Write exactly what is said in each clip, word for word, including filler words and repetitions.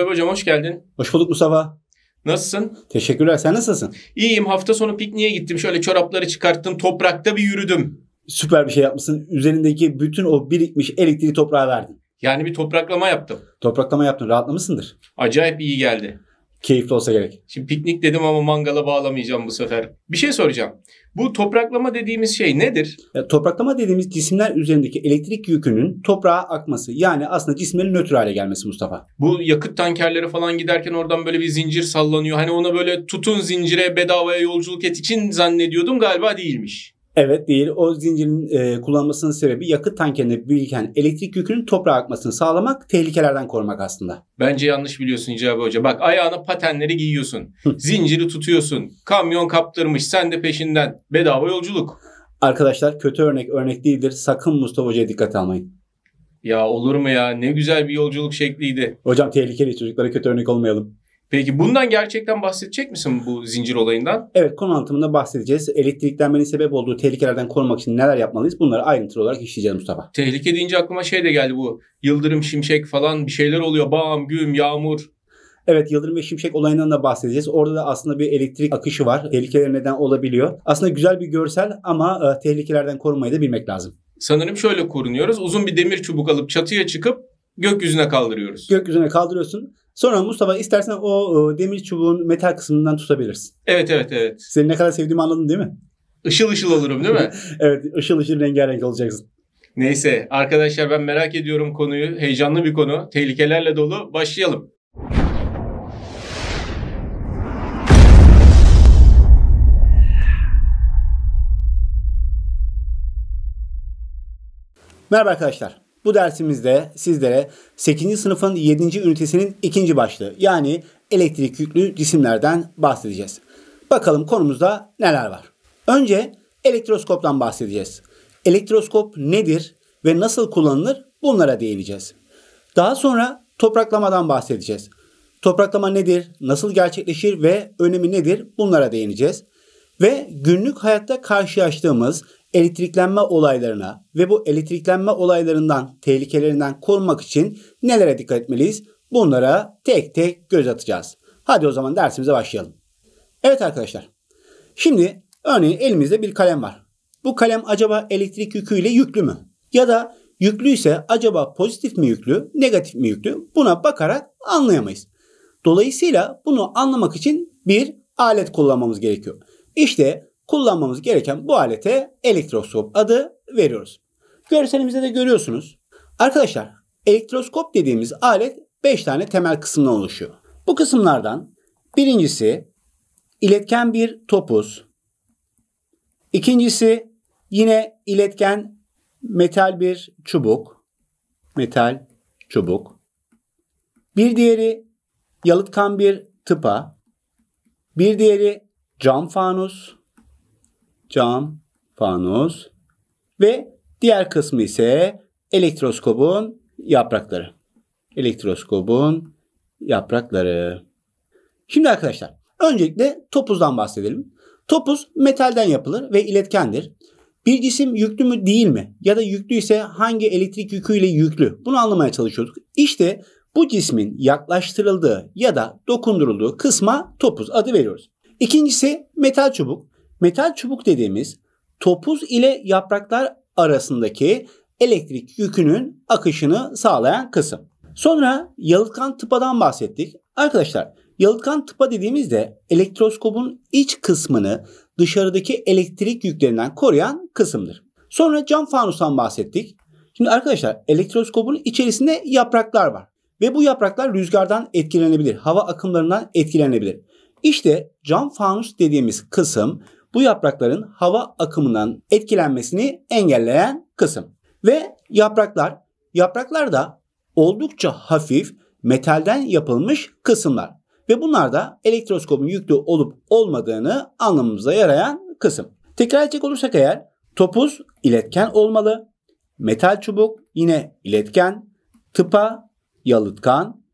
Güzel hocam, hoş geldin. Hoş bulduk Mustafa. Nasılsın? Teşekkürler. Sen nasılsın? İyiyim. Hafta sonu pikniğe gittim. Şöyle çorapları çıkarttım. Toprakta bir yürüdüm. Süper bir şey yapmışsın. Üzerindeki bütün o birikmiş elektriği toprağa verdin. Yani bir topraklama yaptım. Topraklama yaptın. Rahatlamışsındır. Acayip iyi geldi. Keyifli olsa gerek. Şimdi piknik dedim ama mangala bağlamayacağım bu sefer. Bir şey soracağım. Bu topraklama dediğimiz şey nedir? Ya, topraklama dediğimiz cisimler üzerindeki elektrik yükünün toprağa akması. Yani aslında cismin nötr hale gelmesi Mustafa. Bu yakıt tankerleri falan giderken oradan böyle bir zincir sallanıyor. Hani ona böyle tutun zincire, bedavaya yolculuk et için zannediyordum, galiba değilmiş. Evet, değil. O zincirin e, kullanmasının sebebi yakıt tankerine biriken elektrik yükünün toprağa akmasını sağlamak, tehlikelerden korumak aslında. Bence yanlış biliyorsun İcabi Hoca. Bak, ayağına patenleri giyiyorsun. Zinciri tutuyorsun. Kamyon kaptırmış. Sen de peşinden. Bedava yolculuk. Arkadaşlar, kötü örnek örnek değildir. Sakın Mustafa Hoca'ya dikkat almayın. Ya olur mu ya? Ne güzel bir yolculuk şekliydi. Hocam tehlikeli. Çocuklara kötü örnek olmayalım. Peki bundan gerçekten bahsedecek misin, bu zincir olayından? Evet, konu anlatımında bahsedeceğiz. Elektriklenmenin sebep olduğu tehlikelerden korumak için neler yapmalıyız? Bunları ayrıntılı olarak işleyeceğiz Mustafa. Tehlike deyince aklıma şey de geldi, bu yıldırım, şimşek falan bir şeyler oluyor. Bam, güm, yağmur. Evet, yıldırım ve şimşek olayından da bahsedeceğiz. Orada da aslında bir elektrik akışı var. Tehlikelere neden olabiliyor. Aslında güzel bir görsel ama e, tehlikelerden korumayı da bilmek lazım. Sanırım şöyle korunuyoruz. Uzun bir demir çubuk alıp çatıya çıkıp gökyüzüne kaldırıyoruz. Gökyüzüne kaldırıyorsun. Sonra Mustafa, istersen o demir çubuğun metal kısmından tutabilirsin. Evet, evet, evet. Seni ne kadar sevdiğimi anladın değil mi? Işıl ışıl olurum değil mi? Evet, ışıl ışıl rengarenk olacaksın. Neyse arkadaşlar, ben merak ediyorum konuyu. Heyecanlı bir konu. Tehlikelerle dolu. Başlayalım. Merhaba arkadaşlar. Bu dersimizde sizlere sekizinci sınıfın yedinci ünitesinin ikinci başlığı, yani elektrik yüklü cisimlerden bahsedeceğiz. Bakalım konumuzda neler var. Önce elektroskoptan bahsedeceğiz. Elektroskop nedir ve nasıl kullanılır, bunlara değineceğiz. Daha sonra topraklamadan bahsedeceğiz. Topraklama nedir, nasıl gerçekleşir ve önemi nedir, bunlara değineceğiz. Ve günlük hayatta karşılaştığımız elektriklenme olaylarına ve bu elektriklenme olaylarından, tehlikelerinden korumak için nelere dikkat etmeliyiz? Bunlara tek tek göz atacağız. Hadi o zaman dersimize başlayalım. Evet arkadaşlar. Şimdi örneğin elimizde bir kalem var. Bu kalem acaba elektrik yüküyle yüklü mü? Ya da yüklüyse acaba pozitif mi yüklü, negatif mi yüklü? Buna bakarak anlayamayız. Dolayısıyla bunu anlamak için bir alet kullanmamız gerekiyor. İşte kullanmamız gereken bu alete elektroskop adı veriyoruz. Görselimizde de görüyorsunuz. Arkadaşlar, elektroskop dediğimiz alet beş tane temel kısımdan oluşuyor. Bu kısımlardan birincisi iletken bir topuz. İkincisi yine iletken metal bir çubuk. Metal çubuk. Bir diğeri yalıtkan bir tıpa. Bir diğeri cam fanus. Cam, fanus ve diğer kısmı ise elektroskopun yaprakları. Elektroskopun yaprakları. Şimdi arkadaşlar, öncelikle topuzdan bahsedelim. Topuz metalden yapılır ve iletkendir. Bir cisim yüklü mü değil mi, ya da yüklüyse hangi elektrik yüküyle yüklü, bunu anlamaya çalışıyorduk. İşte bu cismin yaklaştırıldığı ya da dokundurulduğu kısma topuz adı veriyoruz. İkincisi metal çubuk. Metal çubuk dediğimiz topuz ile yapraklar arasındaki elektrik yükünün akışını sağlayan kısım. Sonra yalıtkan tıpadan bahsettik. Arkadaşlar, yalıtkan tıpa dediğimizde elektroskopun iç kısmını dışarıdaki elektrik yüklerinden koruyan kısımdır. Sonra cam fanustan bahsettik. Şimdi arkadaşlar, elektroskopun içerisinde yapraklar var. Ve bu yapraklar rüzgardan etkilenebilir, hava akımlarından etkilenebilir. İşte cam fanus dediğimiz kısım, bu yaprakların hava akımından etkilenmesini engelleyen kısım. Ve yapraklar, yapraklar da oldukça hafif metalden yapılmış kısımlar. Ve bunlar da elektroskopun yüklü olup olmadığını anlamamıza yarayan kısım. Tekrar edecek olursak eğer, topuz iletken olmalı. Metal çubuk yine iletken. Tıpa yalıtkan.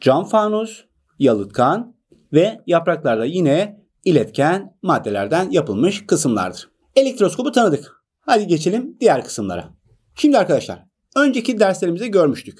Cam fanus yalıtkan. Ve yapraklar da yine iletken maddelerden yapılmış kısımlardır. Elektroskopu tanıdık. Hadi geçelim diğer kısımlara. Şimdi arkadaşlar, önceki derslerimizde görmüştük.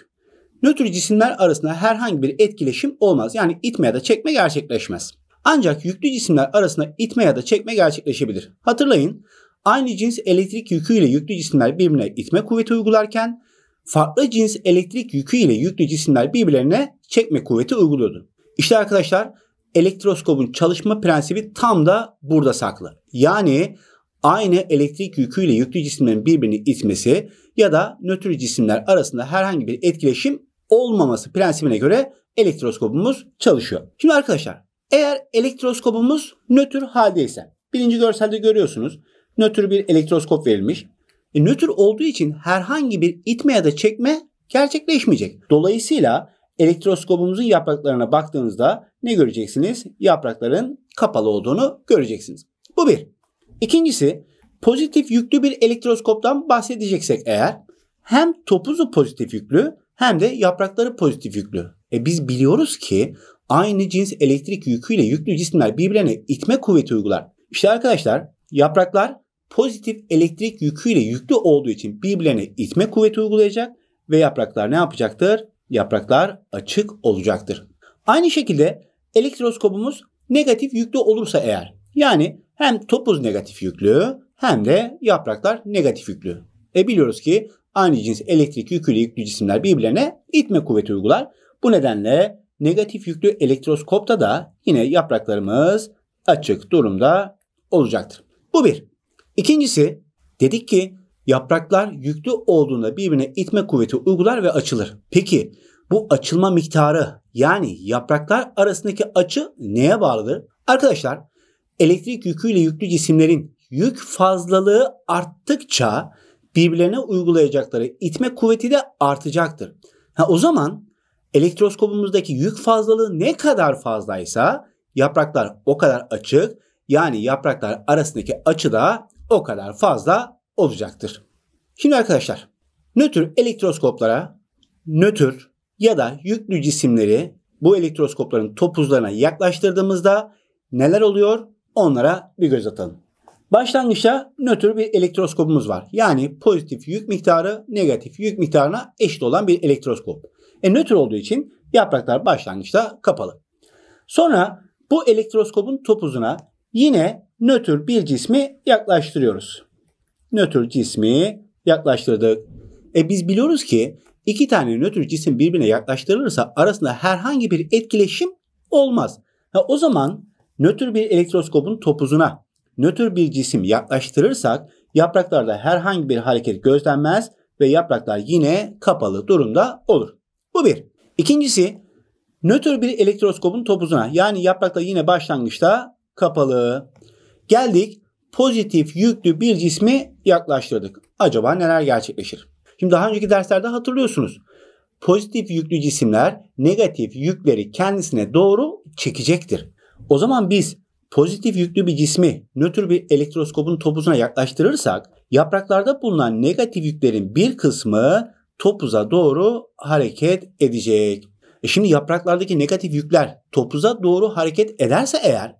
Nötr cisimler arasında herhangi bir etkileşim olmaz. Yani itme ya da çekme gerçekleşmez. Ancak yüklü cisimler arasında itme ya da çekme gerçekleşebilir. Hatırlayın, aynı cins elektrik yükü ile yüklü cisimler birbirine itme kuvveti uygularken farklı cins elektrik yükü ile yüklü cisimler birbirlerine çekme kuvveti uyguluyordu. İşte arkadaşlar, elektroskopun çalışma prensibi tam da burada saklı. Yani aynı elektrik yüküyle yüklü cisimlerin birbirini itmesi ya da nötr cisimler arasında herhangi bir etkileşim olmaması prensibine göre elektroskopumuz çalışıyor. Şimdi arkadaşlar, eğer elektroskopumuz nötr haldeyse, birinci görselde görüyorsunuz nötr bir elektroskop verilmiş. E, nötr olduğu için herhangi bir itme ya da çekme gerçekleşmeyecek. Dolayısıyla elektroskopumuzun yapraklarına baktığınızda ne göreceksiniz? Yaprakların kapalı olduğunu göreceksiniz. Bu bir. İkincisi, pozitif yüklü bir elektroskoptan bahsedeceksek eğer hem topuzu pozitif yüklü hem de yaprakları pozitif yüklü. E biz biliyoruz ki aynı cins elektrik yüküyle yüklü cisimler birbirine itme kuvveti uygular. İşte arkadaşlar, yapraklar pozitif elektrik yüküyle yüklü olduğu için birbirine itme kuvveti uygulayacak ve yapraklar ne yapacaktır? Yapraklar açık olacaktır. Aynı şekilde elektroskopumuz negatif yüklü olursa eğer, yani hem topuz negatif yüklü hem de yapraklar negatif yüklü. E biliyoruz ki aynı cins elektrik yüküyle yüklü cisimler birbirlerine itme kuvveti uygular. Bu nedenle negatif yüklü elektroskopta da yine yapraklarımız açık durumda olacaktır. Bu bir. İkincisi, dedik ki yapraklar yüklü olduğunda birbirine itme kuvveti uygular ve açılır. Peki bu açılma miktarı, yani yapraklar arasındaki açı neye bağlıdır? Arkadaşlar, elektrik yüküyle yüklü cisimlerin yük fazlalığı arttıkça birbirlerine uygulayacakları itme kuvveti de artacaktır. Ha, o zaman elektroskopumuzdaki yük fazlalığı ne kadar fazlaysa yapraklar o kadar açık, yani yapraklar arasındaki açı da o kadar fazla olacaktır. Şimdi arkadaşlar, nötr elektroskoplara nötr ya da yüklü cisimleri bu elektroskopların topuzlarına yaklaştırdığımızda neler oluyor? Onlara bir göz atalım. Başlangıçta nötr bir elektroskopumuz var. Yani pozitif yük miktarı negatif yük miktarına eşit olan bir elektroskop. E, nötr olduğu için yapraklar başlangıçta kapalı. Sonra bu elektroskopun topuzuna yine nötr bir cismi yaklaştırıyoruz. Nötr cismi yaklaştırdık. E, biz biliyoruz ki iki tane nötr cisim birbirine yaklaştırılırsa arasında herhangi bir etkileşim olmaz. Ha, o zaman nötr bir elektroskopun topuzuna nötr bir cisim yaklaştırırsak yapraklarda herhangi bir hareket gözlenmez ve yapraklar yine kapalı durumda olur. Bu bir. İkincisi, nötr bir elektroskopun topuzuna, yani yapraklar yine başlangıçta kapalı. Geldik, pozitif yüklü bir cismi yaklaştırdık. Acaba neler gerçekleşir? Şimdi daha önceki derslerde hatırlıyorsunuz. Pozitif yüklü cisimler negatif yükleri kendisine doğru çekecektir. O zaman biz pozitif yüklü bir cismi nötr bir elektroskopun topuzuna yaklaştırırsak yapraklarda bulunan negatif yüklerin bir kısmı topuza doğru hareket edecek. E şimdi yapraklardaki negatif yükler topuza doğru hareket ederse eğer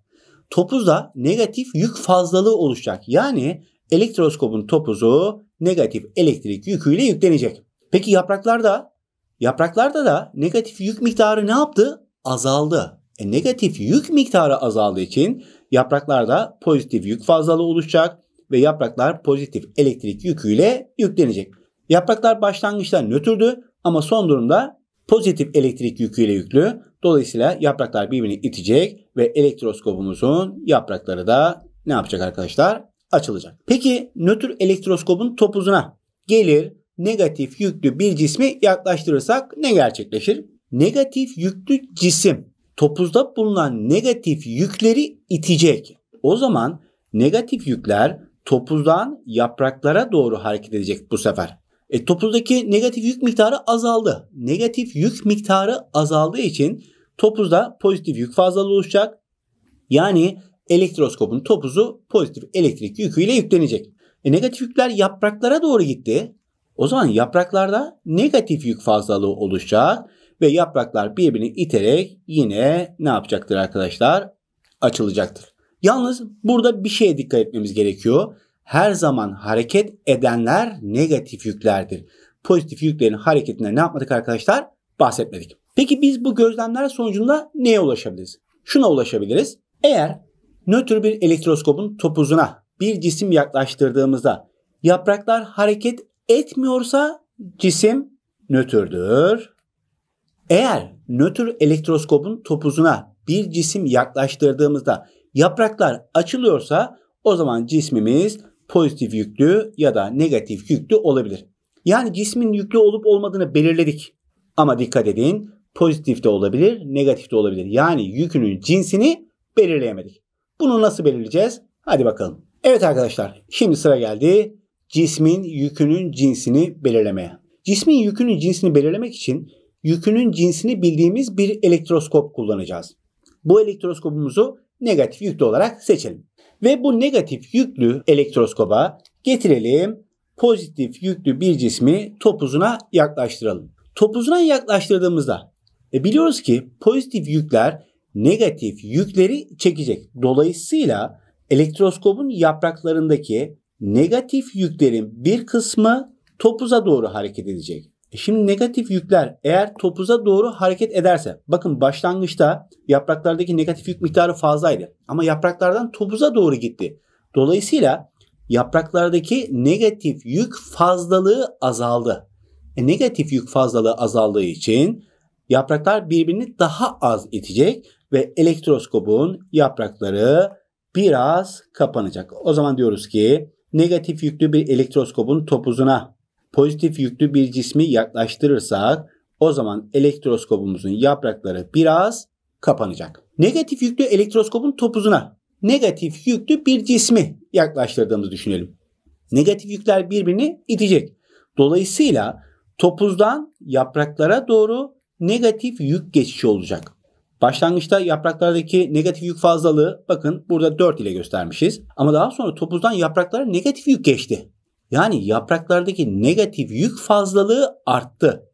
topuzda negatif yük fazlalığı oluşacak. Yani elektroskopun topuzu negatif elektrik yüküyle yüklenecek. Peki yapraklarda yapraklarda da negatif yük miktarı ne yaptı? Azaldı. E, negatif yük miktarı azaldığı için yapraklarda pozitif yük fazlalığı oluşacak ve yapraklar pozitif elektrik yüküyle yüklenecek. Yapraklar başlangıçta nötrdü ama son durumda pozitif elektrik yüküyle yüklü. Dolayısıyla yapraklar birbirini itecek ve elektroskopumuzun yaprakları da ne yapacak arkadaşlar? Açılacak. Peki nötr elektroskopun topuzuna gelir negatif yüklü bir cismi yaklaştırırsak ne gerçekleşir? Negatif yüklü cisim topuzda bulunan negatif yükleri itecek. O zaman negatif yükler topuzdan yapraklara doğru hareket edecek bu sefer. E, topuzdaki negatif yük miktarı azaldı. Negatif yük miktarı azaldığı için topuzda pozitif yük fazlalığı oluşacak. Yani elektroskopun topuzu pozitif elektrik yüküyle yüklenecek. E, negatif yükler yapraklara doğru gitti. O zaman yapraklarda negatif yük fazlalığı oluşacak. Ve yapraklar birbirini iterek yine ne yapacaktır arkadaşlar? Açılacaktır. Yalnız burada bir şeye dikkat etmemiz gerekiyor. Her zaman hareket edenler negatif yüklerdir. Pozitif yüklerin hareketine ne yapmadık arkadaşlar? bahsetmedik. Peki biz bu gözlemler sonucunda neye ulaşabiliriz? Şuna ulaşabiliriz. Eğer nötr bir elektroskopun topuzuna bir cisim yaklaştırdığımızda yapraklar hareket etmiyorsa cisim nötrdür. Eğer nötr elektroskopun topuzuna bir cisim yaklaştırdığımızda yapraklar açılıyorsa o zaman cismimiz pozitif yüklü ya da negatif yüklü olabilir. Yani cismin yüklü olup olmadığını belirledik. Ama dikkat edin, pozitif de olabilir, negatif de olabilir. Yani yükünün cinsini belirleyemedik. Bunu nasıl belirleyeceğiz? Hadi bakalım. Evet arkadaşlar, şimdi sıra geldi cismin yükünün cinsini belirlemeye. Cismin yükünün cinsini belirlemek için yükünün cinsini bildiğimiz bir elektroskop kullanacağız. Bu elektroskopumuzu negatif yüklü olarak seçelim. Ve bu negatif yüklü elektroskoba getirelim, pozitif yüklü bir cismi topuzuna yaklaştıralım. Topuzuna yaklaştırdığımızda e biliyoruz ki pozitif yükler negatif yükleri çekecek. Dolayısıyla elektroskopun yapraklarındaki negatif yüklerin bir kısmı topuza doğru hareket edecek. E şimdi negatif yükler eğer topuza doğru hareket ederse, bakın başlangıçta yapraklardaki negatif yük miktarı fazlaydı ama yapraklardan topuza doğru gitti. Dolayısıyla yapraklardaki negatif yük fazlalığı azaldı. E negatif yük fazlalığı azaldığı için yapraklar birbirini daha az itecek ve elektroskopun yaprakları biraz kapanacak. O zaman diyoruz ki negatif yüklü bir elektroskopun topuzuna pozitif yüklü bir cismi yaklaştırırsak o zaman elektroskopumuzun yaprakları biraz kapanacak. Negatif yüklü elektroskopun topuzuna negatif yüklü bir cismi yaklaştırdığımızı düşünelim. Negatif yükler birbirini itecek. Dolayısıyla topuzdan yapraklara doğru negatif yük geçişi olacak. Başlangıçta yapraklardaki negatif yük fazlalığı bakın burada dört ile göstermişiz. Ama daha sonra topuzdan yapraklara negatif yük geçti. Yani yapraklardaki negatif yük fazlalığı arttı.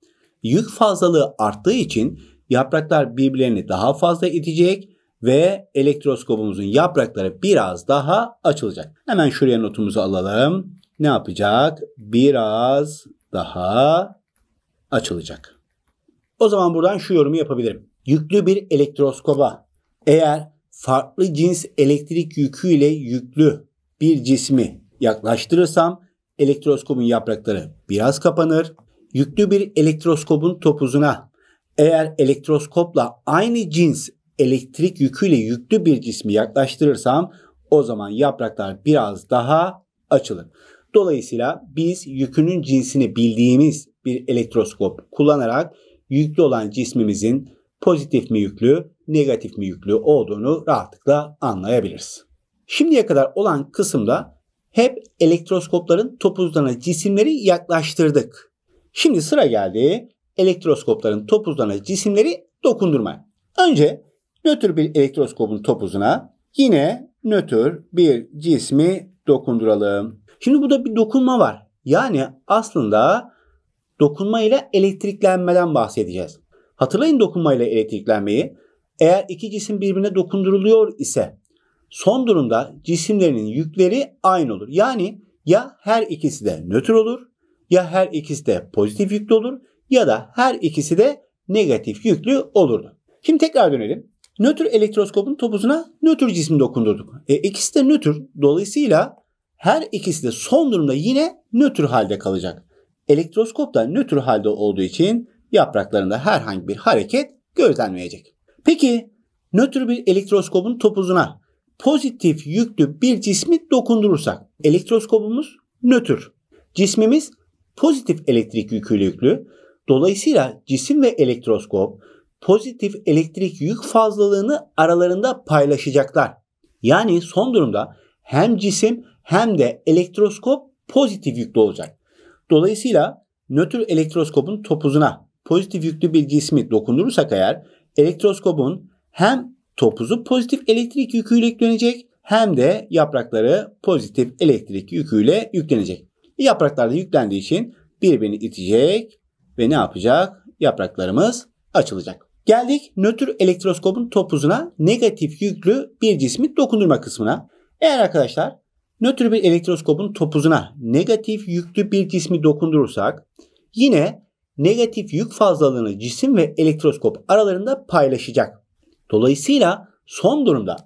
Yük fazlalığı arttığı için yapraklar birbirlerini daha fazla itecek ve elektroskopumuzun yaprakları biraz daha açılacak. Hemen şuraya notumuzu alalım. Ne yapacak? Biraz daha açılacak. O zaman buradan şu yorumu yapabilirim. Yüklü bir elektroskoba eğer farklı cins elektrik yüküyle yüklü bir cismi yaklaştırırsam elektroskopun yaprakları biraz kapanır. Yüklü bir elektroskopun topuzuna eğer elektroskopla aynı cins elektrik yüküyle yüklü bir cismi yaklaştırırsam o zaman yapraklar biraz daha açılır. Dolayısıyla biz yükünün cinsini bildiğimiz bir elektroskop kullanarak yüklü olan cismimizin pozitif mi yüklü, negatif mi yüklü olduğunu rahatlıkla anlayabiliriz. Şimdiye kadar olan kısımda hep elektroskopların topuzlarına cisimleri yaklaştırdık. Şimdi sıra geldi elektroskopların topuzlarına cisimleri dokundurmaya. Önce nötr bir elektroskopun topuzuna yine nötr bir cismi dokunduralım. Şimdi burada bir dokunma var. Yani aslında dokunma ile elektriklenmeden bahsedeceğiz. Hatırlayın dokunmayla elektriklenmeyi. Eğer iki cisim birbirine dokunduruluyor ise son durumda cisimlerinin yükleri aynı olur. Yani ya her ikisi de nötr olur, ya her ikisi de pozitif yüklü olur, ya da her ikisi de negatif yüklü olurdu. Şimdi tekrar dönelim. Nötr elektroskopun topuzuna nötr cismi dokundurduk. E, ikisi de nötr. Dolayısıyla her ikisi de son durumda yine nötr halde kalacak. Elektroskop da nötr halde olduğu için yapraklarında herhangi bir hareket gözlenmeyecek. Peki nötr bir elektroskopun topuzuna pozitif yüklü bir cismi dokundurursak elektroskopumuz nötr. Cismimiz pozitif elektrik yüküyle yüklü. Dolayısıyla cisim ve elektroskop pozitif elektrik yük fazlalığını aralarında paylaşacaklar. Yani son durumda hem cisim hem de elektroskop pozitif yüklü olacak. Dolayısıyla nötr elektroskopun topuzuna pozitif yüklü bir cismi dokundurursak eğer elektroskopun hem topuzu pozitif elektrik yüküyle yüklenecek hem de yaprakları pozitif elektrik yüküyle yüklenecek. Yapraklar da yüklendiği için birbirini itecek ve ne yapacak? Yapraklarımız açılacak. Geldik nötr elektroskopun topuzuna negatif yüklü bir cismi dokundurma kısmına. Eğer arkadaşlar nötr bir elektroskopun topuzuna negatif yüklü bir cismi dokundurursak yine negatif yük fazlalığını cisim ve elektroskop aralarında paylaşacak. Dolayısıyla son durumda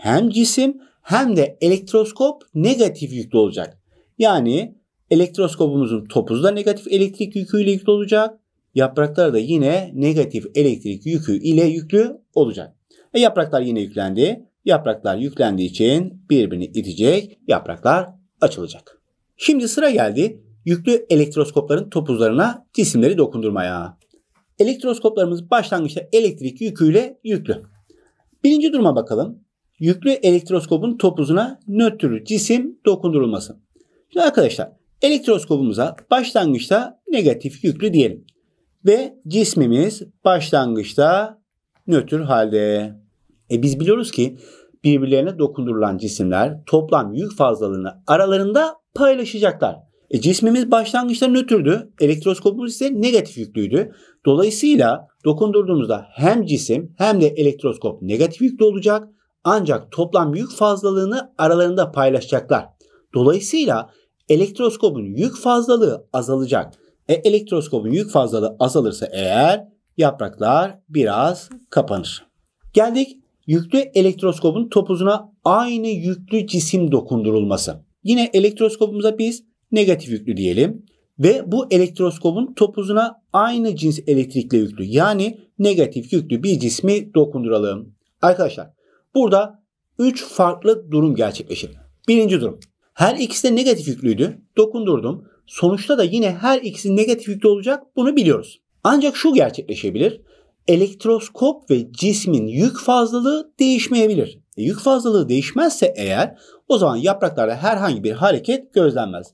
hem cisim hem de elektroskop negatif yüklü olacak. Yani elektroskopumuzun topuzu da negatif elektrik yüküyle yüklü olacak. Yapraklar da yine negatif elektrik yükü ile yüklü olacak. E yapraklar yine yüklendi. Yapraklar yüklendiği için birbirini itecek. Yapraklar açılacak. Şimdi sıra geldi yüklü elektroskopların topuzlarına cisimleri dokundurmaya. Elektroskoplarımız başlangıçta elektrik yüküyle yüklü. Birinci duruma bakalım. Yüklü elektroskopun topuzuna nötr cisim dokundurulması. Şimdi arkadaşlar elektroskopumuza başlangıçta negatif yüklü diyelim. Ve cismimiz başlangıçta nötr halde. E biz biliyoruz ki birbirlerine dokundurulan cisimler toplam yük fazlalığını aralarında paylaşacaklar. E cismimiz başlangıçta nötrdü. Elektroskopumuz ise negatif yüklüydü. Dolayısıyla dokundurduğumuzda hem cisim hem de elektroskop negatif yüklü olacak. Ancak toplam yük fazlalığını aralarında paylaşacaklar. Dolayısıyla elektroskopun yük fazlalığı azalacak. E elektroskopun yük fazlalığı azalırsa eğer yapraklar biraz kapanır. Geldik yüklü elektroskopun topuzuna aynı yüklü cisim dokundurulması. Yine elektroskopumuza biz negatif yüklü diyelim ve bu elektroskopun topuzuna aynı cins elektrikle yüklü yani negatif yüklü bir cismi dokunduralım. Arkadaşlar burada üç farklı durum gerçekleşir. Birinci durum. Her ikisi de negatif yüklüydü. Dokundurdum. Sonuçta da yine her ikisi negatif yüklü olacak. Bunu biliyoruz. Ancak şu gerçekleşebilir. Elektroskop ve cismin yük fazlalığı değişmeyebilir. E, yük fazlalığı değişmezse eğer o zaman yapraklarda herhangi bir hareket gözlenmez.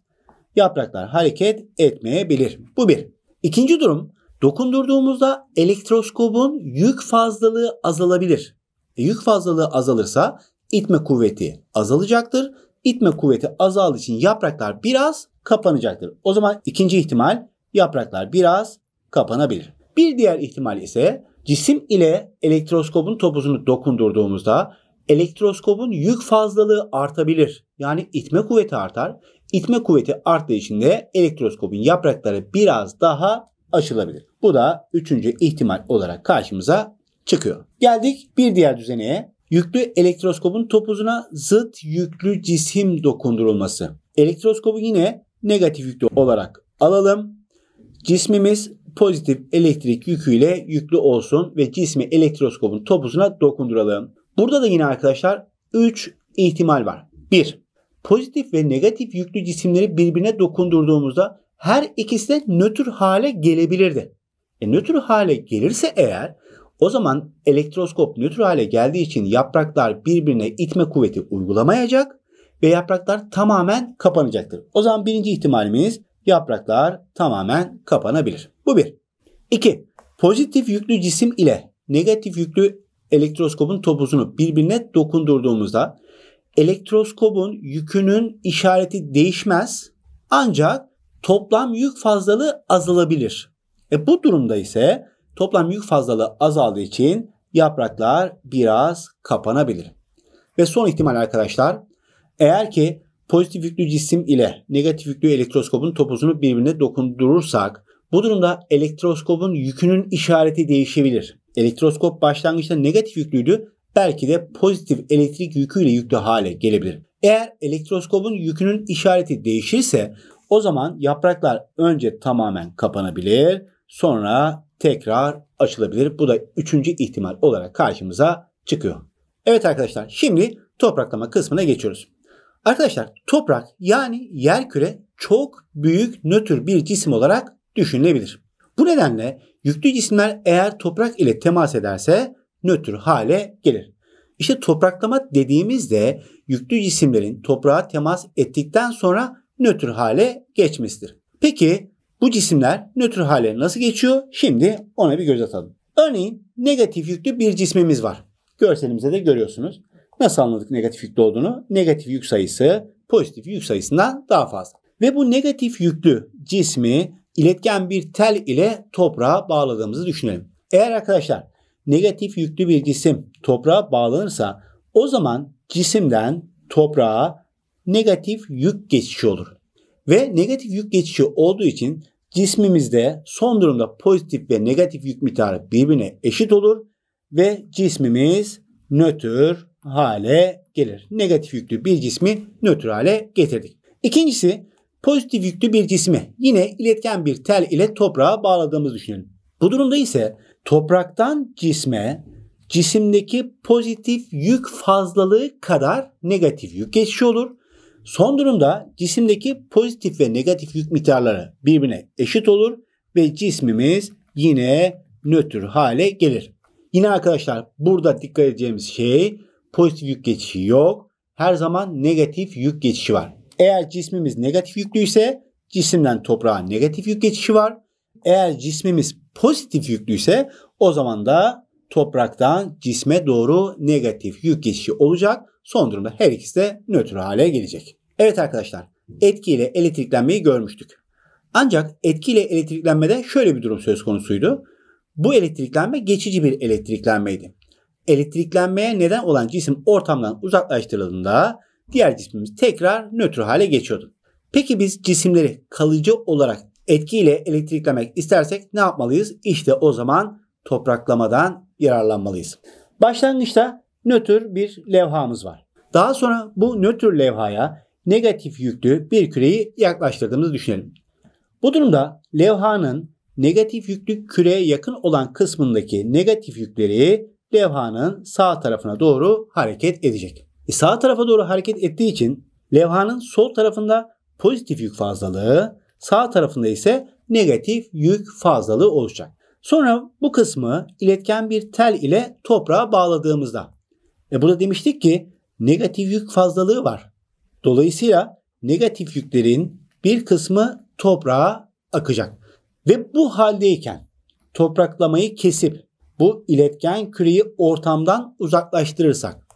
Yapraklar hareket etmeyebilir. Bu bir. İkinci durum. Dokundurduğumuzda elektroskopun yük fazlalığı azalabilir. E, yük fazlalığı azalırsa itme kuvveti azalacaktır. İtme kuvveti azaldığı için yapraklar biraz kapanacaktır. O zaman ikinci ihtimal yapraklar biraz kapanabilir. Bir diğer ihtimal ise cisim ile elektroskopun topuzunu dokundurduğumuzda elektroskopun yük fazlalığı artabilir. Yani itme kuvveti artar. İtme kuvveti arttığı için de elektroskopun yaprakları biraz daha açılabilir. Bu da üçüncü ihtimal olarak karşımıza çıkıyor. Geldik bir diğer düzeneye. Yüklü elektroskopun topuzuna zıt yüklü cisim dokundurulması. Elektroskopu yine negatif yüklü olarak alalım. Cismimiz pozitif elektrik yüküyle yüklü olsun ve cismi elektroskopun topuzuna dokunduralım. Burada da yine arkadaşlar üç ihtimal var. bir. Pozitif ve negatif yüklü cisimleri birbirine dokundurduğumuzda her ikisi de nötr hale gelebilirdi. E, nötr hale gelirse eğer o zaman elektroskop nötr hale geldiği için yapraklar birbirine itme kuvveti uygulamayacak ve yapraklar tamamen kapanacaktır. O zaman birinci ihtimalimiz yapraklar tamamen kapanabilir. Bu bir. İki. Pozitif yüklü cisim ile negatif yüklü elektroskopun topuzunu birbirine dokundurduğumuzda elektroskopun yükünün işareti değişmez ancak toplam yük fazlalığı azalabilir. E bu durumda ise toplam yük fazlalığı azaldığı için yapraklar biraz kapanabilir. Ve son ihtimal arkadaşlar, eğer ki pozitif yüklü cisim ile negatif yüklü elektroskopun topuzunu birbirine dokundurursak bu durumda elektroskopun yükünün işareti değişebilir. Elektroskop başlangıçta negatif yüklüydü, belki de pozitif elektrik yüküyle yüklü hale gelebilir. Eğer elektroskopun yükünün işareti değişirse o zaman yapraklar önce tamamen kapanabilir, sonra tekrar açılabilir. Bu da üçüncü ihtimal olarak karşımıza çıkıyor. Evet arkadaşlar, şimdi topraklama kısmına geçiyoruz. Arkadaşlar toprak yani yerküre çok büyük nötr bir cisim olarak düşünülebilir. Bu nedenle yüklü cisimler eğer toprak ile temas ederse nötr hale gelir. İşte topraklama dediğimizde yüklü cisimlerin toprağa temas ettikten sonra nötr hale geçmesidir. Peki bu cisimler nötr hale nasıl geçiyor? Şimdi ona bir göz atalım. Örneğin negatif yüklü bir cismimiz var. Görselimizde de görüyorsunuz. Nasıl anladık negatif yüklü olduğunu? Negatif yük sayısı pozitif yük sayısından daha fazla. Ve bu negatif yüklü cismi iletken bir tel ile toprağa bağladığımızı düşünelim. Eğer arkadaşlar negatif yüklü bir cisim toprağa bağlanırsa o zaman cisimden toprağa negatif yük geçişi olur. Ve negatif yük geçişi olduğu için cismimizde son durumda pozitif ve negatif yük miktarı birbirine eşit olur ve cismimiz nötr hale gelir. Negatif yüklü bir cismi nötr hale getirdik. İkincisi, pozitif yüklü bir cismi yine iletken bir tel ile toprağa bağladığımızı düşünelim. Bu durumda ise topraktan cisme cisimdeki pozitif yük fazlalığı kadar negatif yük geçişi olur. Son durumda cisimdeki pozitif ve negatif yük miktarları birbirine eşit olur ve cismimiz yine nötr hale gelir. Yine arkadaşlar burada dikkat edeceğimiz şey, pozitif yük geçişi yok. Her zaman negatif yük geçişi var. Eğer cismimiz negatif yüklüyse cisimden toprağa negatif yük geçişi var. Eğer cismimiz pozitif yüklüyse o zaman da topraktan cisme doğru negatif yük geçişi olacak. Son durumda her ikisi de nötr hale gelecek. Evet arkadaşlar, etkiyle elektriklenmeyi görmüştük. Ancak etkiyle elektriklenmede şöyle bir durum söz konusuydu. Bu elektriklenme geçici bir elektriklenmeydi. Elektriklenmeye neden olan cisim ortamdan uzaklaştırıldığında diğer cismimiz tekrar nötr hale geçiyordu. Peki biz cisimleri kalıcı olarak etkiyle elektriklemek istersek ne yapmalıyız? İşte o zaman topraklamadan yararlanmalıyız. Başlangıçta nötr bir levhamız var. Daha sonra bu nötr levhaya negatif yüklü bir küreyi yaklaştırdığımızı düşünelim. Bu durumda levhanın negatif yüklü küreye yakın olan kısmındaki negatif yükleri levhanın sağ tarafına doğru hareket edecek. E sağ tarafa doğru hareket ettiği için levhanın sol tarafında pozitif yük fazlalığı, sağ tarafında ise negatif yük fazlalığı oluşacak. Sonra bu kısmı iletken bir tel ile toprağa bağladığımızda e burada demiştik ki negatif yük fazlalığı var. Dolayısıyla negatif yüklerin bir kısmı toprağa akacak. Ve bu haldeyken topraklamayı kesip bu iletken küreyi ortamdan uzaklaştırırsak,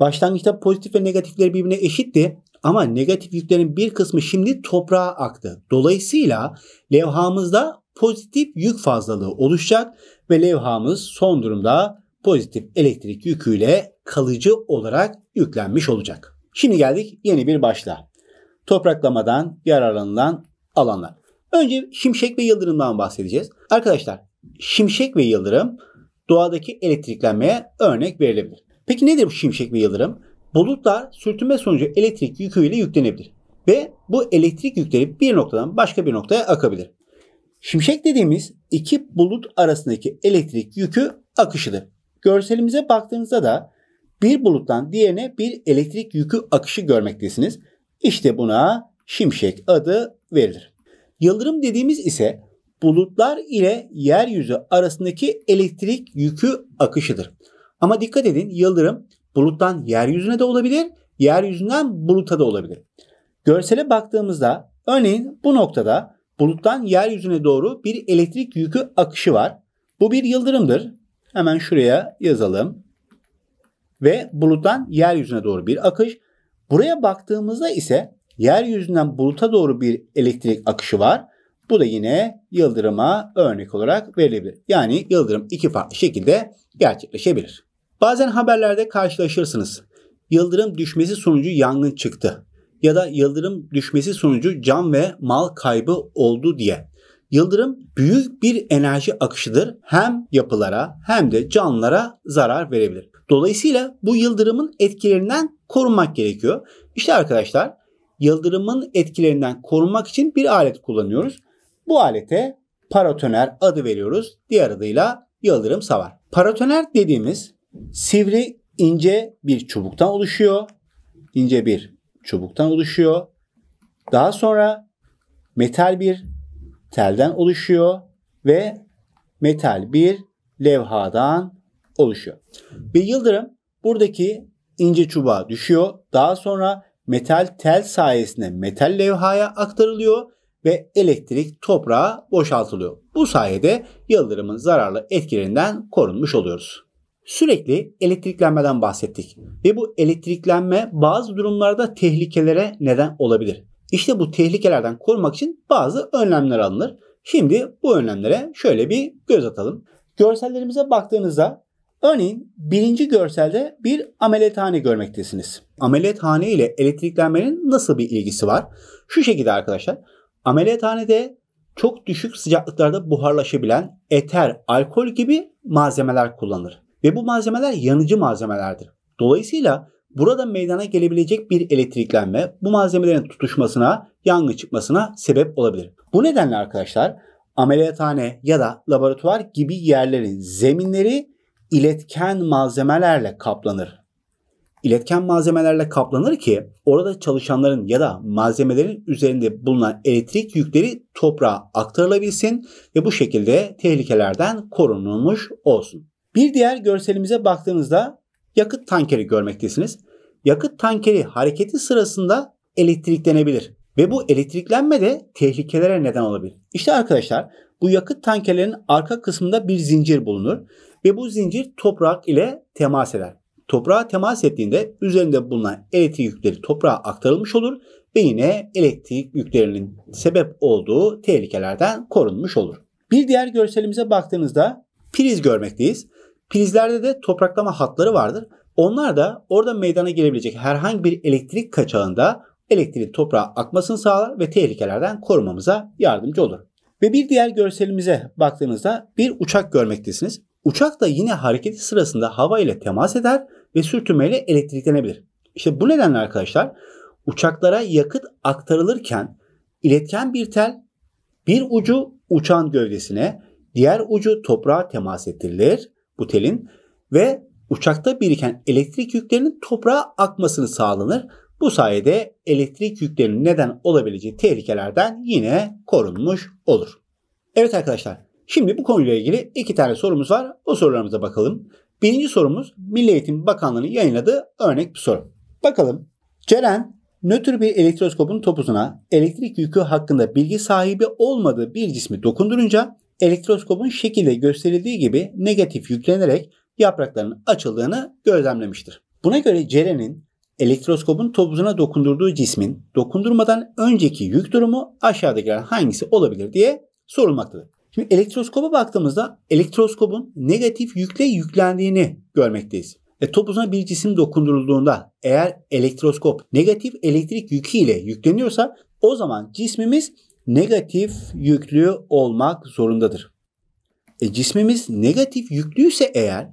başlangıçta pozitif ve negatifleri birbirine eşitti ama negatif yüklerin bir kısmı şimdi toprağa aktı. Dolayısıyla levhamızda pozitif yük fazlalığı oluşacak ve levhamız son durumda pozitif elektrik yüküyle kalıcı olarak yüklenmiş olacak. Şimdi geldik yeni bir başlığa. Topraklamadan yararlanılan alanlar. Önce şimşek ve yıldırımdan bahsedeceğiz. Arkadaşlar, şimşek ve yıldırım doğadaki elektriklenmeye örnek verilebilir. Peki nedir bu şimşek ve yıldırım? Bulutlar sürtünme sonucu elektrik yüküyle yüklenebilir ve bu elektrik yükleri bir noktadan başka bir noktaya akabilir. Şimşek dediğimiz iki bulut arasındaki elektrik yükü akışıdır. Görselimize baktığınızda da bir buluttan diğerine bir elektrik yükü akışı görmektesiniz. İşte buna şimşek adı verilir. Yıldırım dediğimiz ise bulutlar ile yeryüzü arasındaki elektrik yükü akışıdır. Ama dikkat edin, yıldırım buluttan yeryüzüne de olabilir, yeryüzünden buluta da olabilir. Görsele baktığımızda örneğin bu noktada buluttan yeryüzüne doğru bir elektrik yükü akışı var. Bu bir yıldırımdır. Hemen şuraya yazalım. Ve buluttan yeryüzüne doğru bir akış. Buraya baktığımızda ise yeryüzünden buluta doğru bir elektrik akışı var. Bu da yine yıldırıma örnek olarak verilebilir. Yani yıldırım iki farklı şekilde gerçekleşebilir. Bazen haberlerde karşılaşırsınız. Yıldırım düşmesi sonucu yangın çıktı ya da yıldırım düşmesi sonucu can ve mal kaybı oldu diye. Yıldırım büyük bir enerji akışıdır. Hem yapılara hem de canlılara zarar verebilir. Dolayısıyla bu yıldırımın etkilerinden korunmak gerekiyor. İşte arkadaşlar, yıldırımın etkilerinden korunmak için bir alet kullanıyoruz. Bu alete paratoner adı veriyoruz. Diğer adıyla yıldırım savar. Paratoner dediğimiz sivri ince bir çubuktan oluşuyor. İnce bir çubuktan oluşuyor. Daha sonra metal bir telden oluşuyor ve metal bir levhadan oluşuyor. Bir yıldırım buradaki ince çubuğa düşüyor. Daha sonra metal tel sayesinde metal levhaya aktarılıyor ve elektrik toprağa boşaltılıyor. Bu sayede yıldırımın zararlı etkilerinden korunmuş oluyoruz. Sürekli elektriklenmeden bahsettik ve bu elektriklenme bazı durumlarda tehlikelere neden olabilir. İşte bu tehlikelerden korumak için bazı önlemler alınır. Şimdi bu önlemlere şöyle bir göz atalım. Görsellerimize baktığınızda örneğin birinci görselde bir ameliyathane görmektesiniz. Ameliyathane ile elektriklenmenin nasıl bir ilgisi var? Şu şekilde arkadaşlar. Ameliyathanede çok düşük sıcaklıklarda buharlaşabilen eter, alkol gibi malzemeler kullanılır. Ve bu malzemeler yanıcı malzemelerdir. Dolayısıyla burada meydana gelebilecek bir elektriklenme bu malzemelerin tutuşmasına, yangın çıkmasına sebep olabilir. Bu nedenle arkadaşlar ameliyathane ya da laboratuvar gibi yerlerin zeminleri iletken malzemelerle kaplanır. İletken malzemelerle kaplanır ki orada çalışanların ya da malzemelerin üzerinde bulunan elektrik yükleri toprağa aktarılabilsin ve bu şekilde tehlikelerden korunulmuş olsun. Bir diğer görselimize baktığınızda yakıt tankeri görmektesiniz. Yakıt tankeri hareketi sırasında elektriklenebilir ve bu elektriklenme de tehlikelere neden olabilir. İşte arkadaşlar bu yakıt tankerlerin arka kısmında bir zincir bulunur ve bu zincir toprak ile temas eder. Toprağa temas ettiğinde üzerinde bulunan elektrik yükleri toprağa aktarılmış olur ve yine elektrik yüklerinin sebep olduğu tehlikelerden korunmuş olur. Bir diğer görselimize baktığınızda priz görmekteyiz. Prizlerde de topraklama hatları vardır. Onlar da orada meydana gelebilecek herhangi bir elektrik kaçağında elektriğin toprağa akmasını sağlar ve tehlikelerden korumamıza yardımcı olur. Ve bir diğer görselimize baktığınızda bir uçak görmektesiniz. Uçak da yine hareketi sırasında hava ile temas eder ve sürtünmeyle elektriklenebilir. İşte bu nedenle arkadaşlar uçaklara yakıt aktarılırken iletken bir tel bir ucu uçağın gövdesine, diğer ucu toprağa temas ettirilir bu telin ve uçakta biriken elektrik yüklerinin toprağa akmasını sağlanır. Bu sayede elektrik yüklerinin neden olabileceği tehlikelerden yine korunmuş olur. Evet arkadaşlar, şimdi bu konuyla ilgili iki tane sorumuz var. O sorularımıza bakalım. Birinci sorumuz Milli Eğitim Bakanlığı'nın yayınladığı örnek bir soru. Bakalım. Ceren nötr bir elektroskopun topuzuna elektrik yükü hakkında bilgi sahibi olmadığı bir cismi dokundurunca elektroskopun şekilde gösterildiği gibi negatif yüklenerek yapraklarının açıldığını gözlemlemiştir. Buna göre Ceren'in elektroskopun topuzuna dokundurduğu cismin dokundurmadan önceki yük durumu aşağıdakilerden hangisi olabilir diye sorulmaktadır. Şimdi elektroskopa baktığımızda elektroskopun negatif yükle yüklendiğini görmekteyiz. E, topuzuna bir cisim dokundurulduğunda eğer elektroskop negatif elektrik yükü ile yükleniyorsa o zaman cismimiz negatif yüklü olmak zorundadır. E, cismimiz negatif yüklüyse eğer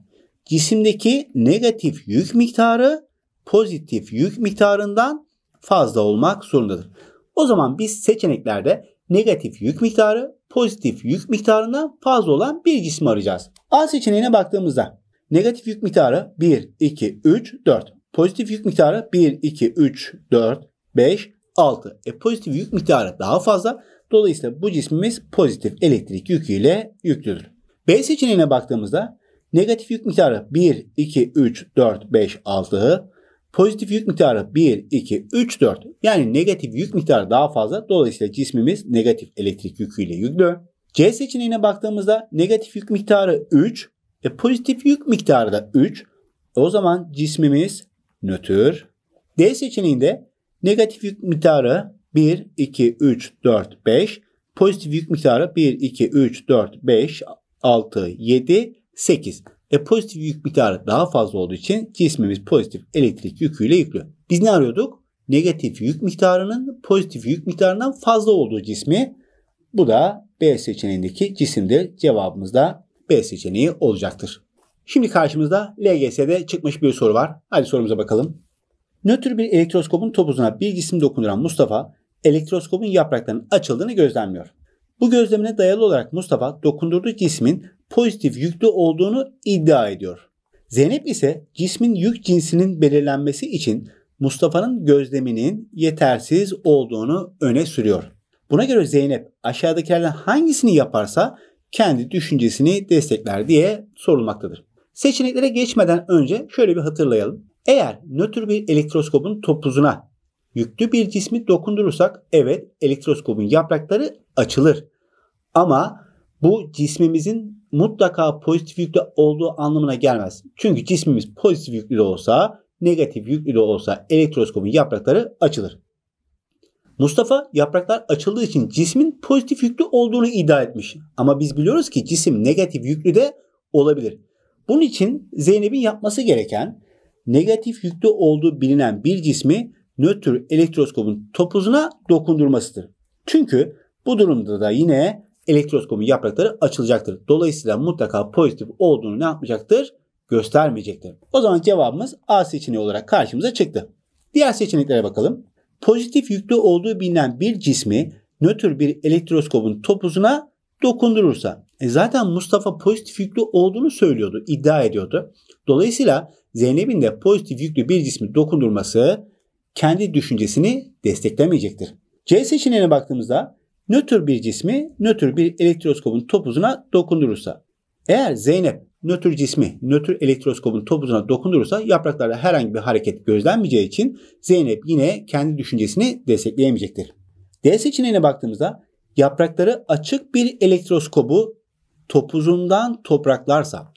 cisimdeki negatif yük miktarı pozitif yük miktarından fazla olmak zorundadır. O zaman biz seçeneklerde negatif yük miktarı pozitif yük miktarından fazla olan bir cismi arayacağız. A seçeneğine baktığımızda negatif yük miktarı bir, iki, üç, dört. Pozitif yük miktarı bir, iki, üç, dört, beş, altı. E pozitif yük miktarı daha fazla. Dolayısıyla bu cismimiz pozitif elektrik yüküyle yüklüdür. B seçeneğine baktığımızda negatif yük miktarı bir, iki, üç, dört, beş, altı. Pozitif yük miktarı bir, iki, üç, dört. Yani negatif yük miktarı daha fazla. Dolayısıyla cismimiz negatif elektrik yüküyle yüklü. C seçeneğine baktığımızda negatif yük miktarı üç. E pozitif yük miktarı da üç. O zaman cismimiz nötr. D seçeneğinde negatif yük miktarı bir, iki, üç, dört, beş. Pozitif yük miktarı bir, iki, üç, dört, beş, altı, yedi, sekiz. E pozitif yük miktarı daha fazla olduğu için cismimiz pozitif elektrik yüküyle yüklü. Biz ne arıyorduk? Negatif yük miktarının pozitif yük miktarından fazla olduğu cismi. Bu da B seçeneğindeki cisimdir. Cevabımız da B seçeneği olacaktır. Şimdi karşımızda L G S'de çıkmış bir soru var. Hadi sorumuza bakalım. Nötr bir elektroskopun topuzuna bir cisim dokunduran Mustafa, elektroskopun yapraklarının açıldığını gözlemliyor. Bu gözlemine dayalı olarak Mustafa dokundurduğu cismin pozitif yüklü olduğunu iddia ediyor. Zeynep ise cismin yük cinsinin belirlenmesi için Mustafa'nın gözleminin yetersiz olduğunu öne sürüyor. Buna göre Zeynep aşağıdakilerden hangisini yaparsa kendi düşüncesini destekler diye sorulmaktadır. Seçeneklere geçmeden önce şöyle bir hatırlayalım. Eğer nötr bir elektroskopun topuzuna yüklü bir cismi dokundurursak evet elektroskopun yaprakları açılır. Ama bu cismimizin mutlaka pozitif yüklü olduğu anlamına gelmez. Çünkü cismimiz pozitif yüklü de olsa, negatif yüklü de olsa elektroskopun yaprakları açılır. Mustafa yapraklar açıldığı için cismin pozitif yüklü olduğunu iddia etmiş. Ama biz biliyoruz ki cisim negatif yüklü de olabilir. Bunun için Zeynep'in yapması gereken negatif yüklü olduğu bilinen bir cismi nötr elektroskopun topuzuna dokundurmasıdır. Çünkü Bu durumda da yine elektroskopun yaprakları açılacaktır. Dolayısıyla mutlaka pozitif olduğunu ne yapmayacaktır? Göstermeyecektir. O zaman cevabımız A seçeneği olarak karşımıza çıktı. Diğer seçeneklere bakalım. Pozitif yüklü olduğu bilinen bir cismi nötr bir elektroskopun topuzuna dokundurursa. E zaten Mustafa pozitif yüklü olduğunu söylüyordu, iddia ediyordu. Dolayısıyla Zeynep'in de pozitif yüklü bir cismi dokundurması kendi düşüncesini desteklemeyecektir. C seçeneğine baktığımızda nötr bir cismi nötr bir elektroskopun topuzuna dokundurursa. Eğer Zeynep nötr cismi nötr elektroskopun topuzuna dokundurursa yapraklarda herhangi bir hareket gözlenmeyeceği için Zeynep yine kendi düşüncesini destekleyemeyecektir. D seçeneğine baktığımızda yaprakları açık bir elektroskobu topuzundan topraklarsa.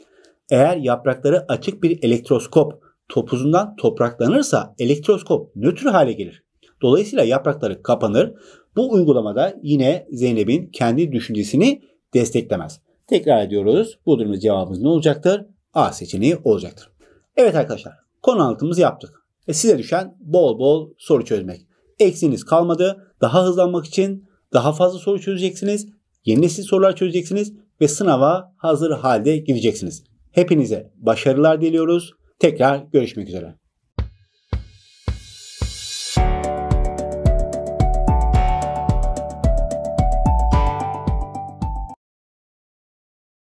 Eğer yaprakları açık bir elektroskop topuzundan topraklanırsa elektroskop nötr hale gelir. Dolayısıyla yaprakları kapanır. Bu uygulamada yine Zeynep'in kendi düşüncesini desteklemez. Tekrar ediyoruz. Bu durumda cevabımız ne olacaktır? A seçeneği olacaktır. Evet arkadaşlar, konu anlatımımızı yaptık. E size düşen bol bol soru çözmek. Eksiğiniz kalmadı. Daha hızlanmak için daha fazla soru çözeceksiniz. Yeni nesil sorular çözeceksiniz ve sınava hazır halde gireceksiniz. Hepinize başarılar diliyoruz. Tekrar görüşmek üzere.